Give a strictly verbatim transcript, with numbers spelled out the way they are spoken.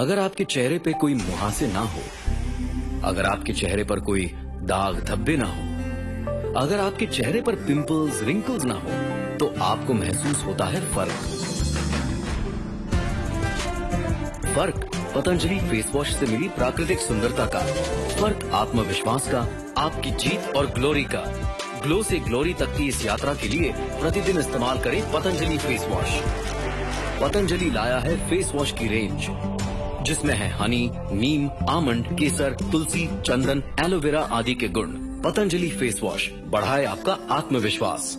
अगर आपके चेहरे पे कोई मुहासे ना हो, अगर आपके चेहरे पर कोई दाग धब्बे ना हो, अगर आपके चेहरे पर पिंपल्स रिंकल्स ना हो, तो आपको महसूस होता है फर्क। फर्क पतंजलि फेस वॉश से मिली प्राकृतिक सुंदरता का, फर्क आत्मविश्वास का, आपकी जीत और ग्लोरी का। ग्लो से ग्लोरी तक की इस यात्रा के लिए प्रतिदिन इस्तेमाल करें पतंजलि फेस वॉश। पतंजलि लाया है फेस वॉश की रेंज, जिसमें है हनी, नीम, आमंड, केसर, तुलसी, चंदन, एलोवेरा आदि के गुण। पतंजलि फेस वॉश बढ़ाए आपका आत्मविश्वास।